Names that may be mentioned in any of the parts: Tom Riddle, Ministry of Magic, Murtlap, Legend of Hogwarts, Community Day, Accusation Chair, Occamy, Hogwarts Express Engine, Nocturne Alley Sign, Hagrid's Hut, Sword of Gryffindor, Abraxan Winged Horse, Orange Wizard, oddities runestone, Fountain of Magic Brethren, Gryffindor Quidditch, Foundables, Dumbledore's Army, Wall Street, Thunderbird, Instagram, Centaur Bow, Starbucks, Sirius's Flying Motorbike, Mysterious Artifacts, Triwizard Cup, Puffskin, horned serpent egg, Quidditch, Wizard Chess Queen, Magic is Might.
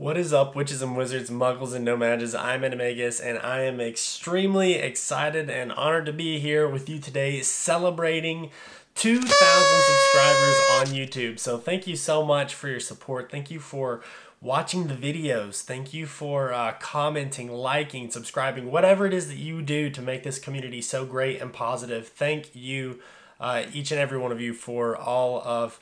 What is up, witches and wizards, muggles and nomadges? I'm Animagus, and I am extremely excited and honored to be here with you today celebrating 2,000 subscribers on YouTube. So thank you so much for your support. Thank you for watching the videos. Thank you for commenting, liking, subscribing, whatever it is that you do to make this community so great and positive. Thank you, each and every one of you, for all of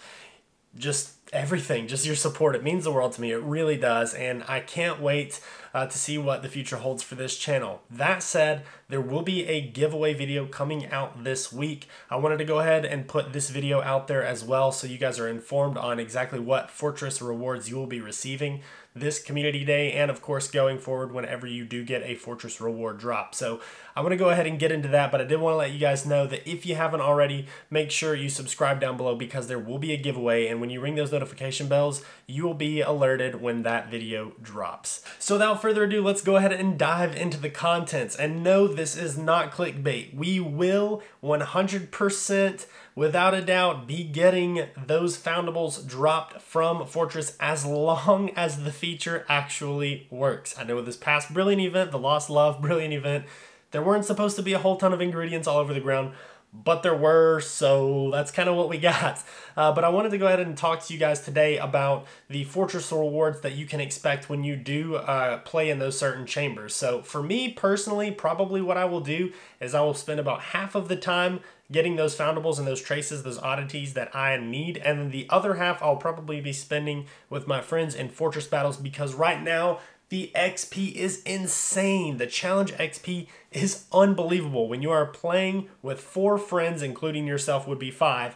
just everything, just your support. It means the world to me. It really does. And I can't wait to see what the future holds for this channel. That said, there will be a giveaway video coming out this week. I wanted to go ahead and put this video out there as well, so you guys are informed on exactly what Fortress rewards you will be receiving this Community Day, and of course going forward whenever you do get a Fortress reward drop. So I want to go ahead and get into that, but I did want to let you guys know that if you haven't already, make sure you subscribe down below, because there will be a giveaway, and when you ring those notification bells, you will be alerted when that video drops. So without further ado, let's go ahead and dive into the contents. And no, this is not clickbait. We will 100% without a doubt be getting those Foundables dropped from Fortress as long as the feature actually works. I know with this past Brilliant event, the Lost Love Brilliant event, there weren't supposed to be a whole ton of ingredients all over the ground, but there were, so that's kind of what we got. But I wanted to go ahead and talk to you guys today about the Fortress rewards that you can expect when you do play in those certain chambers. So for me personally, probably what I will do is I will spend about half of the time getting those Foundables and those traces, those oddities that I need, and then the other half I'll probably be spending with my friends in Fortress battles, because right now the XP is insane. The challenge XP is unbelievable. When you are playing with 4 friends, including yourself would be 5,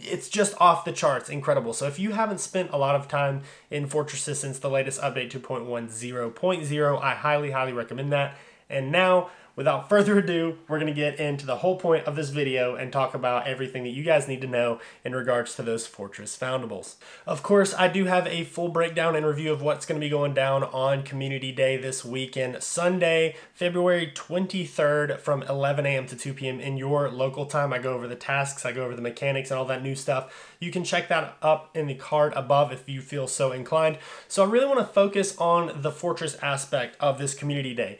it's just off the charts, incredible. So if you haven't spent a lot of time in Fortresses since the latest update 2.10.0, I highly recommend that. And now, without further ado, we're gonna get into the whole point of this video and talk about everything that you guys need to know in regards to those Fortress Foundables. Of course, I do have a full breakdown and review of what's gonna be going down on Community Day this weekend, Sunday, February 23rd from 11 a.m. to 2 p.m. in your local time. I go over the tasks, I go over the mechanics and all that new stuff. You can check that up in the card above if you feel so inclined. So I really wanna focus on the Fortress aspect of this Community Day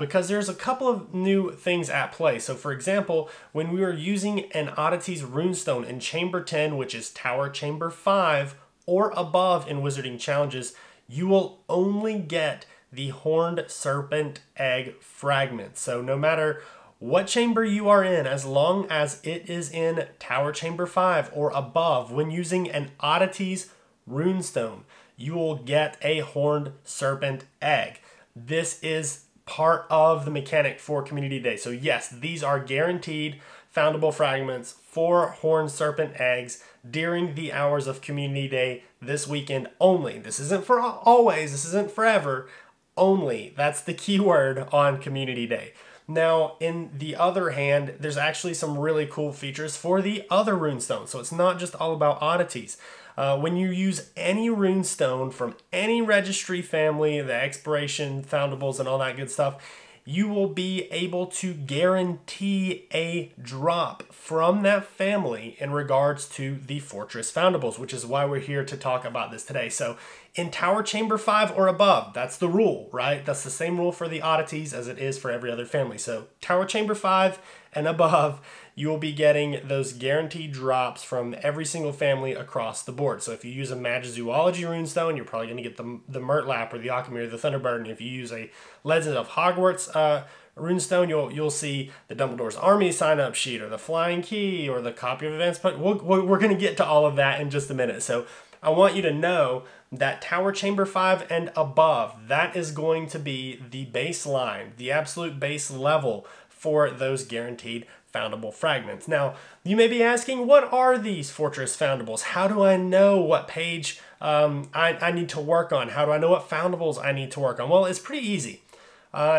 because there's a couple of new things at play. So for example, when we were using an oddities runestone in chamber 10, which is Tower Chamber 5 or above in wizarding challenges, you will only get the horned serpent egg fragment. So no matter what chamber you are in, as long as it is in Tower Chamber 5 or above, when using an oddities runestone, you will get a horned serpent egg. This is part of the mechanic for Community Day. So yes, these are guaranteed foundable fragments for horned serpent eggs during the hours of Community Day this weekend only. This isn't for always, this isn't forever, only. That's the key word on Community Day. Now, in the other hand, there's actually some really cool features for the other runestone. So it's not just all about oddities. When you use any runestone from any registry family, the expiration, foundables, and all that good stuff, you will be able to guarantee a drop from that family in regards to the Fortress Foundables, which is why we're here to talk about this today. So in Tower Chamber 5 or above, that's the rule, right? That's the same rule for the oddities as it is for every other family. So Tower Chamber 5 and above, you will be getting those guaranteed drops from every single family across the board. So if you use a Magizoology runestone, you're probably going to get the Murtlap or the Occamy or the Thunderbird. And if you use a Legend of Hogwarts runestone, you'll see the Dumbledore's Army sign-up sheet or the Flying Key or the Copy of Events. But we're going to get to all of that in just a minute. So I want you to know that Tower Chamber 5 and above, that is going to be the baseline, the absolute base level for those guaranteed foundable fragments. Now, you may be asking, what are these Fortress Foundables? How do I know what page I need to work on? How do I know what Foundables I need to work on? Well, it's pretty easy.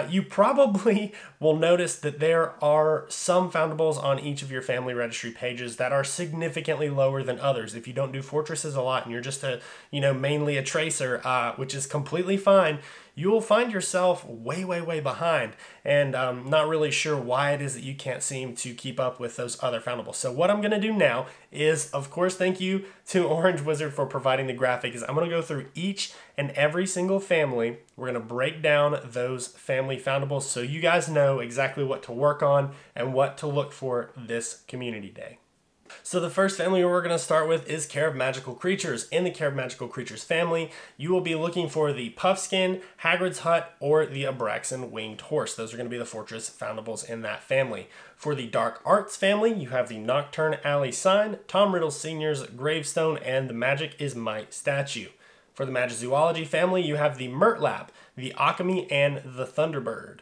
You probably will notice that there are some Foundables on each of your family registry pages that are significantly lower than others. If you don't do Fortresses a lot and you're just mainly a tracer, which is completely fine, you will find yourself way, way, way behind, and I'm not really sure why it is that you can't seem to keep up with those other Foundables. So what I'm going to do now is, of course, thank you to Orange Wizard for providing the graphic, is I'm going to go through each and every single family. We're going to break down those family Foundables so you guys know exactly what to work on and what to look for this Community Day. So the first family we're going to start with is Care of Magical Creatures. In the Care of Magical Creatures family, you will be looking for the Puffskin, Hagrid's Hut, or the Abraxan Winged Horse. Those are going to be the Fortress Foundables in that family. For the Dark Arts family, you have the Nocturne Alley Sign, Tom Riddle Sr.'s Gravestone, and the Magic is Might statue. For the Magizoology family, you have the Murtlap, the Occamy, and the Thunderbird.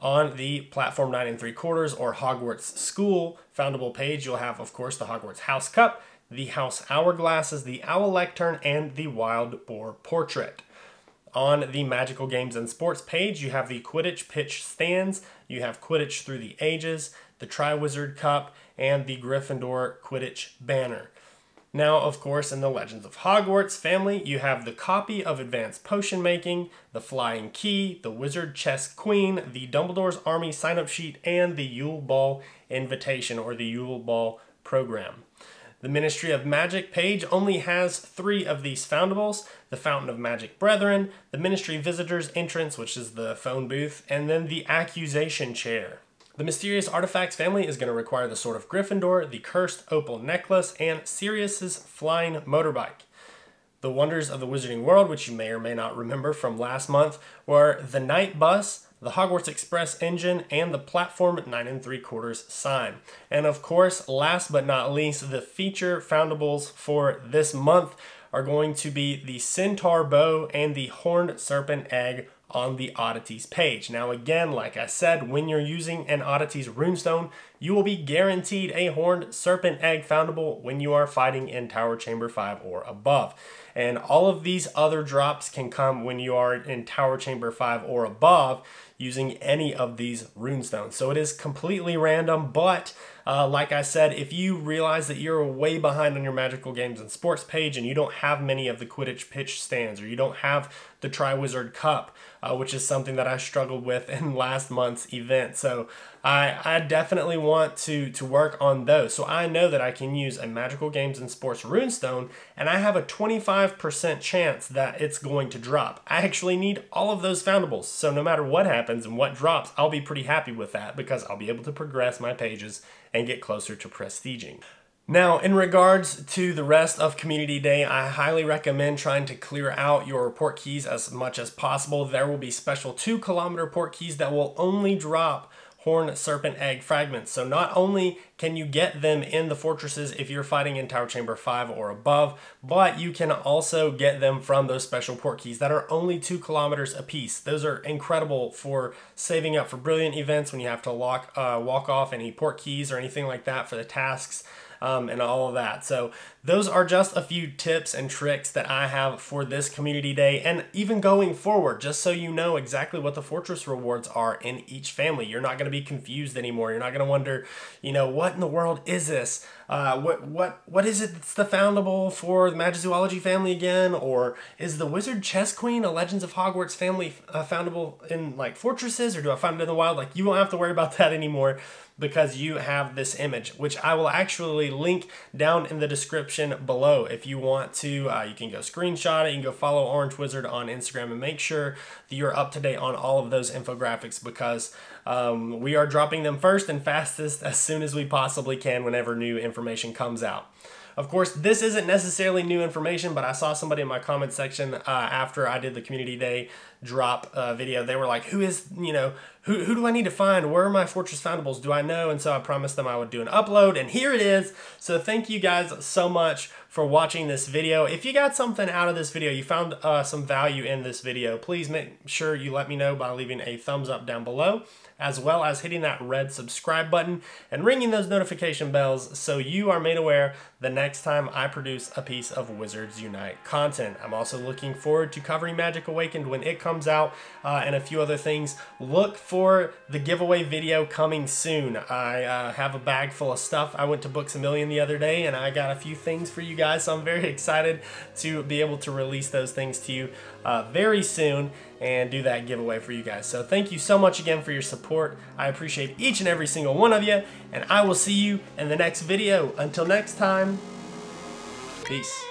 On the Platform 9 3/4 or Hogwarts School Foundable page, you'll have, of course, the Hogwarts House Cup, the House Hourglasses, the Owl Lectern, and the Wild Boar Portrait. On the Magical Games and Sports page, you have the Quidditch Pitch Stands, you have Quidditch Through the Ages, the Triwizard Cup, and the Gryffindor Quidditch Banner. Now, of course, in the Legends of Hogwarts family, you have the Copy of Advanced Potion Making, the Flying Key, the Wizard Chess Queen, the Dumbledore's Army sign-up sheet, and the Yule Ball Invitation, or the Yule Ball Program. The Ministry of Magic page only has 3 of these Foundables: the Fountain of Magic Brethren, the Ministry Visitors Entrance, which is the phone booth, and then the Accusation Chair. The Mysterious Artifacts family is going to require the Sword of Gryffindor, the Cursed Opal Necklace, and Sirius's Flying Motorbike. The Wonders of the Wizarding World, which you may or may not remember from last month, were the Night Bus, the Hogwarts Express Engine, and the Platform 9 3/4 sign. And of course, last but not least, the feature Foundables for this month are going to be the Centaur Bow and the Horned Serpent Egg on the Oddities page. Now again, like I said, when you're using an Oddities runestone, you will be guaranteed a Horned Serpent Egg Foundable when you are fighting in Tower Chamber 5 or above. And all of these other drops can come when you are in Tower Chamber 5 or above using any of these runestones. So it is completely random, but like I said, if you realize that you're way behind on your Magical Games and Sports page and you don't have many of the Quidditch Pitch Stands, or you don't have the Triwizard Cup, which is something that I struggled with in last month's event. So I definitely want to work on those. So I know that I can use a Magical Games and Sports runestone, and I have a 25% chance that it's going to drop. I actually need all of those Foundables, so no matter what happens and what drops, I'll be pretty happy with that because I'll be able to progress my pages and get closer to prestiging. Now, in regards to the rest of Community Day, I highly recommend trying to clear out your port keys as much as possible. There will be special 2-kilometer port keys that will only drop Horned Serpent Egg fragments. So not only can you get them in the fortresses if you're fighting in Tower Chamber 5 or above, but you can also get them from those special port keys that are only 2 kilometers apiece. Those are incredible for saving up for brilliant events when you have to walk off any port keys or anything like that for the tasks. And all of that. So those are just a few tips and tricks that I have for this Community Day and even going forward, just so you know exactly what the fortress rewards are in each family. You're not going to be confused anymore. You're not going to wonder, you know, what in the world is this? What is it that's the Foundable for the Magizoology family again? Or is the Wizard Chess Queen a Legends of Hogwarts family Foundable in like fortresses, or do I find it in the wild? Like, you won't have to worry about that anymore, because you have this image, which I will actually link down in the description below. If you want to, you can go screenshot it, you can go follow Orange Wizard on Instagram and make sure that you're up to date on all of those infographics, because we are dropping them first and fastest as soon as we possibly can whenever new information comes out. Of course, this isn't necessarily new information, but I saw somebody in my comment section after I did the Community Day drop video. They were like, who do I need to find? Where are my Fortress Foundables? Do I know? And so I promised them I would do an upload, and here it is. So thank you guys so much for watching this video. If you got something out of this video, you found some value in this video, please make sure you let me know by leaving a thumbs up down below, as well as hitting that red subscribe button and ringing those notification bells so you are made aware the next time I produce a piece of Wizards Unite content. I'm also looking forward to covering Magic Awakened when it comes out and a few other things. Look for the giveaway video coming soon. I have a bag full of stuff. I went to Books A Million the other day and I got a few things for you guys guys, so I'm very excited to be able to release those things to you very soon and do that giveaway for you guys. So thank you so much again for your support. I appreciate each and every single one of you, and I will see you in the next video. Until next time, peace.